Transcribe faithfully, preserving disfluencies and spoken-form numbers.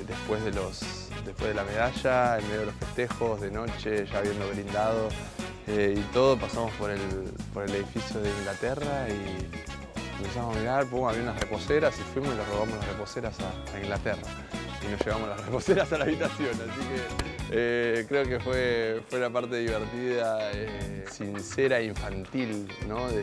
eh, después, de los, después de la medalla, en medio de los festejos, de noche, ya habiendo brindado eh, y todo, pasamos por el, por el edificio de Inglaterra y empezamos a mirar, pum, había unas reposeras y fuimos y le robamos las reposeras a, a Inglaterra. Y nos llevamos las reposeras a la habitación, así que eh, creo que fue, fue la parte divertida, eh, sincera e infantil, ¿no? De